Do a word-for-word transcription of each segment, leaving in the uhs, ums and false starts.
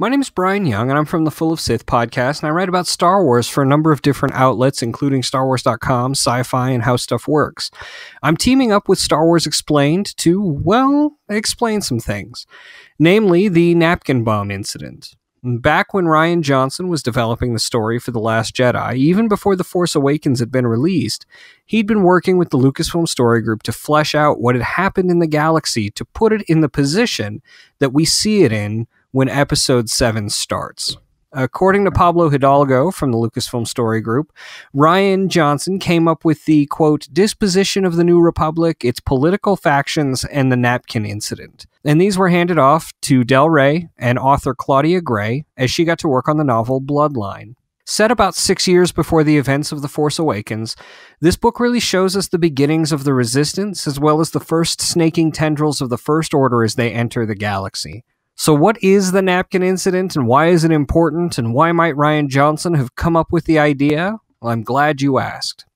My name is Bryan Young, and I'm from the Full of Sith podcast, and I write about Star Wars for a number of different outlets, including Star Wars dot com, Sci-Fi, and How Stuff Works. I'm teaming up with Star Wars Explained to, well, explain some things, namely the napkin bomb incident. Back when Rian Johnson was developing the story for The Last Jedi, even before The Force Awakens had been released, he'd been working with the Lucasfilm Story Group to flesh out what had happened in the galaxy to put it in the position that we see it in when Episode seven starts. According to Pablo Hidalgo from the Lucasfilm Story Group, Rian Johnson came up with the, quote, disposition of the New Republic, its political factions, and the napkin incident. And these were handed off to Del Rey and author Claudia Gray as she got to work on the novel Bloodline. Set about six years before the events of The Force Awakens, this book really shows us the beginnings of the Resistance as well as the first snaking tendrils of the First Order as they enter the galaxy. So what is the napkin incident, and why is it important, and why might Rian Johnson have come up with the idea? Well, I'm glad you asked.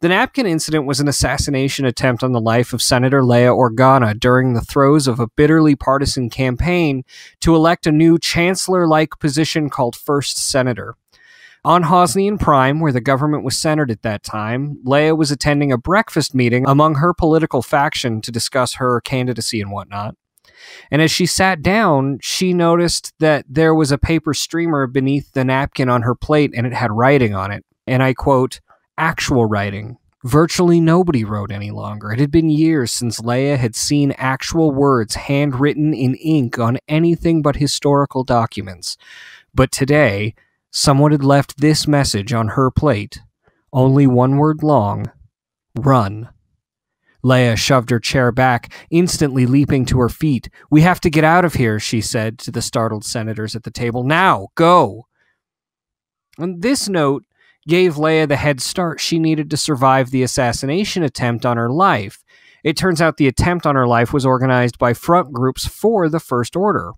The napkin incident was an assassination attempt on the life of Senator Leia Organa during the throes of a bitterly partisan campaign to elect a new chancellor-like position called First Senator. On Hosnian Prime, where the government was centered at that time, Leia was attending a breakfast meeting among her political faction to discuss her candidacy and whatnot. And as she sat down, she noticed that there was a paper streamer beneath the napkin on her plate, and it had writing on it. And I quote, actual writing. Virtually nobody wrote any longer. It had been years since Leia had seen actual words handwritten in ink on anything but historical documents. But today, someone had left this message on her plate, only one word long, run. Leia shoved her chair back, instantly leaping to her feet. We have to get out of here, she said to the startled senators at the table. Now, go! And this note gave Leia the head start she needed to survive the assassination attempt on her life. It turns out the attempt on her life was organized by front groups for the First Order.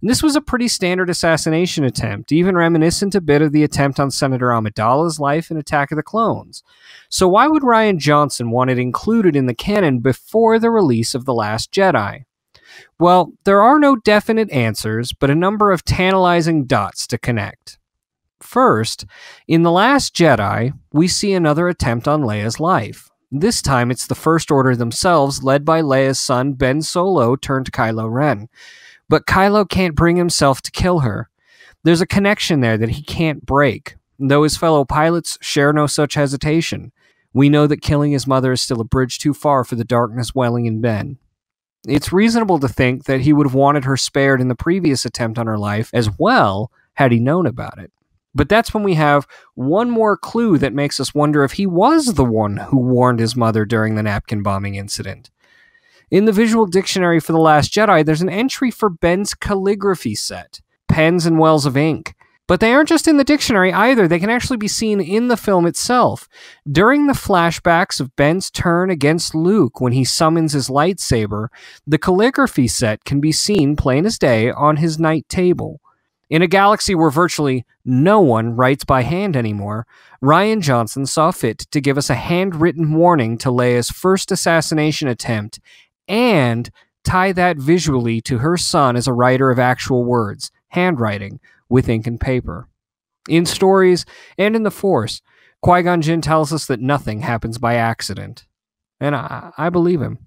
And this was a pretty standard assassination attempt, even reminiscent a bit of the attempt on Senator Amidala's life in Attack of the Clones. So why would Rian Johnson want it included in the canon before the release of The Last Jedi? Well, there are no definite answers, but a number of tantalizing dots to connect. First, in The Last Jedi, we see another attempt on Leia's life. This time it's the First Order themselves, led by Leia's son Ben Solo turned Kylo Ren. But Kylo can't bring himself to kill her. There's a connection there that he can't break, though his fellow pilots share no such hesitation. We know that killing his mother is still a bridge too far for the darkness welling in Ben. It's reasonable to think that he would have wanted her spared in the previous attempt on her life as well, had he known about it. But that's when we have one more clue that makes us wonder if he was the one who warned his mother during the napkin bombing incident. In the visual dictionary for The Last Jedi, there's an entry for Ben's calligraphy set, Pens and Wells of Ink. But they aren't just in the dictionary either, they can actually be seen in the film itself. During the flashbacks of Ben's turn against Luke when he summons his lightsaber, the calligraphy set can be seen plain as day on his night table. In a galaxy where virtually no one writes by hand anymore, Rian Johnson saw fit to give us a handwritten warning to Leia's first assassination attempt and tie that visually to her son as a writer of actual words, handwriting, with ink and paper. In stories and in The Force, Qui-Gon Jinn tells us that nothing happens by accident. And I, I believe him.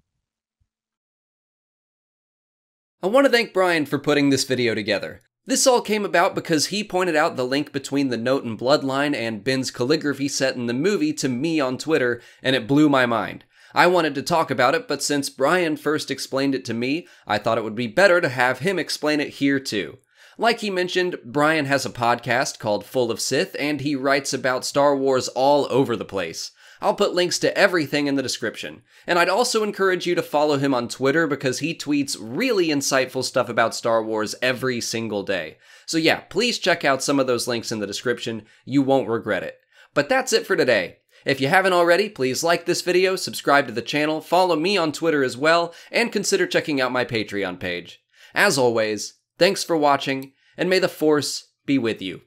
I want to thank Bryan for putting this video together. This all came about because he pointed out the link between the note in Bloodline and Ben's calligraphy set in the movie to me on Twitter, and it blew my mind. I wanted to talk about it, but since Bryan first explained it to me, I thought it would be better to have him explain it here too. Like he mentioned, Bryan has a podcast called Full of Sith, and he writes about Star Wars all over the place. I'll put links to everything in the description. And I'd also encourage you to follow him on Twitter because he tweets really insightful stuff about Star Wars every single day. So yeah, please check out some of those links in the description. You won't regret it. But that's it for today. If you haven't already, please like this video, subscribe to the channel, follow me on Twitter as well, and consider checking out my Patreon page. As always, thanks for watching, and may the Force be with you.